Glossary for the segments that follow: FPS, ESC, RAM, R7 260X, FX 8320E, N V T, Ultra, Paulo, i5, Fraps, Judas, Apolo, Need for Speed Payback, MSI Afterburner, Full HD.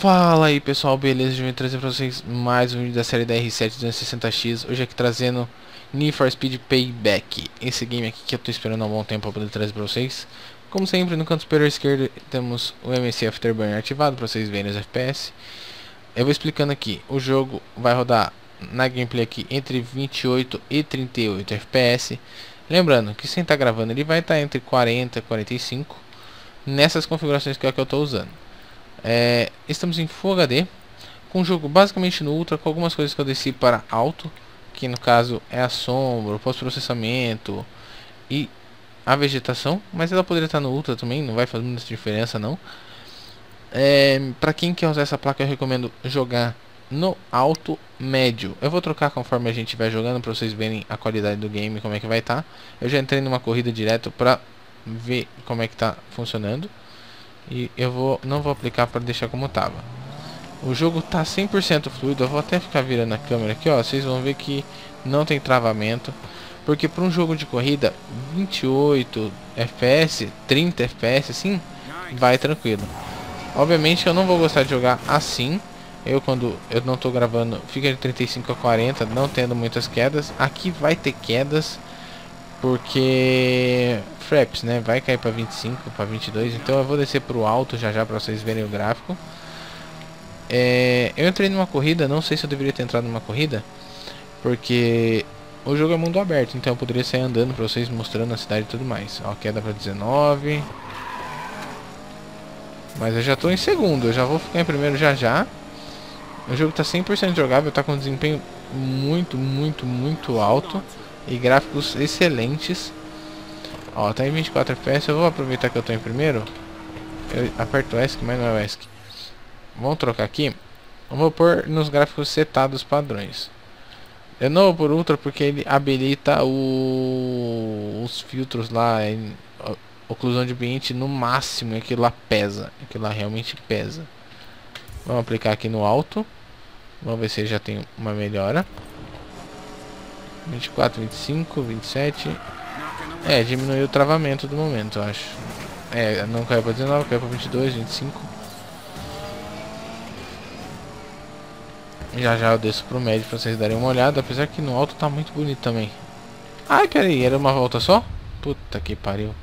Fala aí pessoal, beleza? Eu vim trazer para vocês mais um vídeo da série da R7 260X. Hoje aqui trazendo Need for Speed Payback. Esse game aqui que eu estou esperando há um bom tempo para poder trazer para vocês. Como sempre, no canto superior esquerdo temos o MSI Afterburner ativado para vocês verem os FPS. Eu vou explicando aqui, o jogo vai rodar na gameplay aqui entre 28 e 38 FPS. Lembrando que sem estar gravando ele vai estar entre 40 e 45 nessas configurações que eu estou usando. Estamos em Full HD, com o jogo basicamente no Ultra, com algumas coisas que eu desci para alto, que no caso é a sombra, o pós-processamento e a vegetação, mas ela poderia estar no Ultra também, não vai fazer muita diferença não. Para quem quer usar essa placa eu recomendo jogar no alto médio. Eu vou trocar conforme a gente vai jogando para vocês verem a qualidade do game, como é que vai estar. Eu já entrei numa corrida direto para ver como é que está funcionando. E eu não vou aplicar para deixar como estava. O jogo tá 100% fluido. Eu vou até ficar virando a câmera aqui, ó. Vocês vão ver que não tem travamento, porque para um jogo de corrida 28 FPS, 30 FPS assim, vai tranquilo. Obviamente eu não vou gostar de jogar assim. Quando eu não tô gravando, fica de 35 a 40, não tendo muitas quedas. Aqui vai ter quedas porque Fraps, né, vai cair para 25, para 22, então eu vou descer para o alto já para vocês verem o gráfico. Eu entrei numa corrida, não sei se eu deveria ter entrado numa corrida, porque o jogo é mundo aberto, então eu poderia sair andando para vocês mostrando a cidade e tudo mais. Ó, queda para 19, mas eu já estou em segundo, eu já vou ficar em primeiro já. O jogo está 100% jogável, está com um desempenho muito alto e gráficos excelentes. Ó, tá em 24 FPS, eu vou aproveitar que eu tô em primeiro. Eu aperto o ESC, mas não é o ESC. Vamos trocar aqui. Eu vou pôr nos gráficos setados padrões. Eu não vou por Ultra porque ele habilita os filtros lá, oclusão de ambiente no máximo, e aquilo lá pesa. Aquilo lá realmente pesa. Vamos aplicar aqui no alto. Vamos ver se já tem uma melhora. 24, 25, 27... diminuiu o travamento do momento, eu acho. Não caiu para 19, caiu para 22, 25. Já eu desço pro médio para vocês darem uma olhada, apesar que no alto tá muito bonito também. Ai, peraí, era uma volta só? Puta que pariu.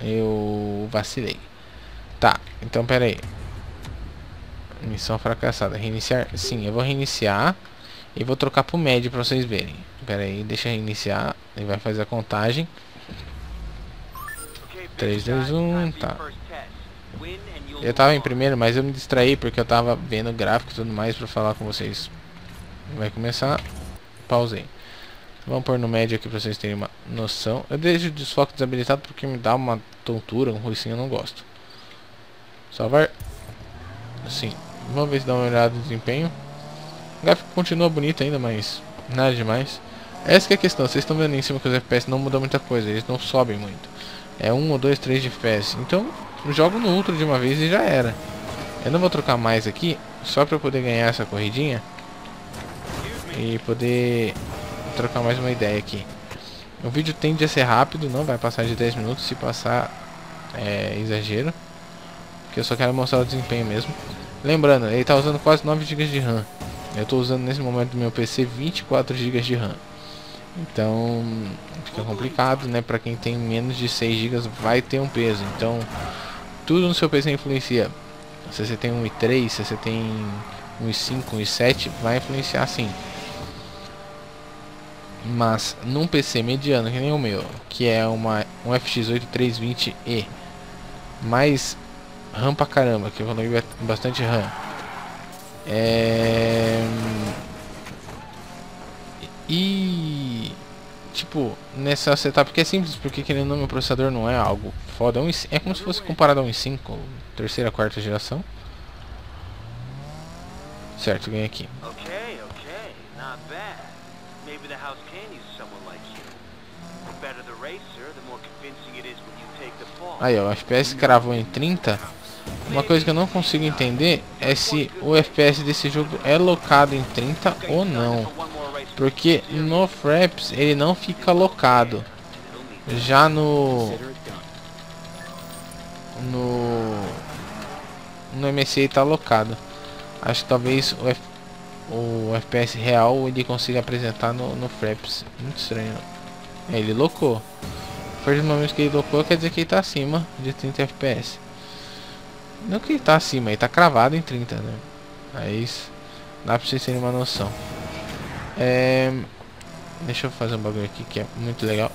Eu vacilei. Tá, então peraí. Missão fracassada, reiniciar. Sim, eu vou reiniciar. E vou trocar pro médio para vocês verem. Pera aí, deixa eu iniciar. Ele vai fazer a contagem. 3, 2, 1, tá. Eu tava em primeiro, mas eu me distraí porque eu tava vendo o gráfico e tudo mais para falar com vocês. Vai começar. Pausei. Vamos pôr no médio aqui para vocês terem uma noção. Eu deixo o desfoque desabilitado porque me dá uma tontura, um ruizinho, eu não gosto. Salvar. Sim. Vamos ver se dá uma olhada no desempenho. O gráfico continua bonito ainda, mas nada demais. Essa que é a questão, vocês estão vendo em cima que os FPS não mudam muita coisa, eles não sobem muito. É 1 ou 2, 3 de FPS, então jogo no Ultra de uma vez e já era. Eu não vou trocar mais aqui, só para eu poder ganhar essa corridinha. E poder trocar mais uma ideia aqui. O vídeo tende a ser rápido, não vai passar de 10 minutos, se passar é exagero. Porque eu só quero mostrar o desempenho mesmo. Lembrando, ele está usando quase 9 GB de RAM. Eu estou usando nesse momento do meu PC 24 GB de RAM. Então fica complicado, né? Para quem tem menos de 6 GB vai ter um peso. Então tudo no seu PC influencia. Se você tem 1.3, se você tem 1.5, 1.7, vai influenciar sim. Mas num PC mediano, que nem o meu, que é um FX 8320E, mais RAM pra caramba, que eu economizei bastante RAM. E tipo, nessa setup que é simples, porque querendo ou não, meu processador não é algo foda, é como se fosse comparado a um i5, terceira, quarta geração. Certo, ganhei aqui. Aí ó, o FPS cravou em 30. Uma coisa que eu não consigo entender é se o FPS desse jogo é locado em 30 ou não. Porque no Fraps ele não fica locado. Já no no MSI está alocado. Acho que talvez o FPS real ele consiga apresentar no Fraps. Muito estranho. É, ele locou. A partir do momento que ele locou, quer dizer que ele está acima de 30 FPS. Não que ele está acima, ele está cravado em 30, né? Aí dá para vocês terem uma noção. Deixa eu fazer um bagulho aqui que é muito legal.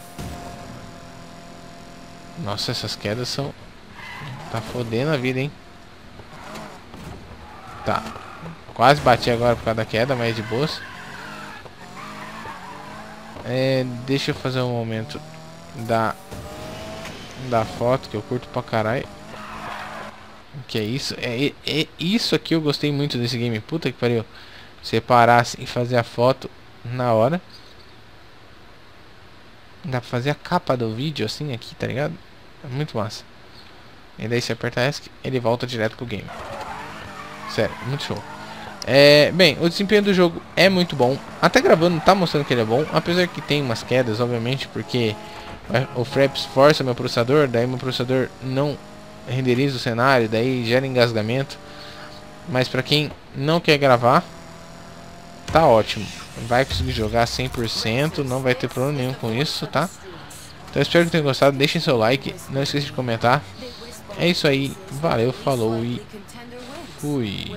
Nossa, essas quedas são... Tá fodendo a vida, hein? Tá. Quase bati agora por causa da queda, mas de boas. Deixa eu fazer um momento da foto, que eu curto pra caralho. Que é isso? É isso aqui, eu gostei muito desse game. Puta que pariu. Separar assim e fazer a foto na hora. Dá pra fazer a capa do vídeo assim aqui, tá ligado? É muito massa. E daí se apertar ESC, ele volta direto pro game. Sério, muito show. Bem, o desempenho do jogo é muito bom. Até gravando tá mostrando que ele é bom. Apesar que tem umas quedas, obviamente, porque o Fraps força meu processador. Daí meu processador não renderiza o cenário, daí gera engasgamento. Mas pra quem não quer gravar, tá ótimo. Vai conseguir jogar 100%, não vai ter problema nenhum com isso, tá? Então espero que tenham gostado, deixem seu like, não esqueça de comentar. É isso aí, valeu, falou e fui.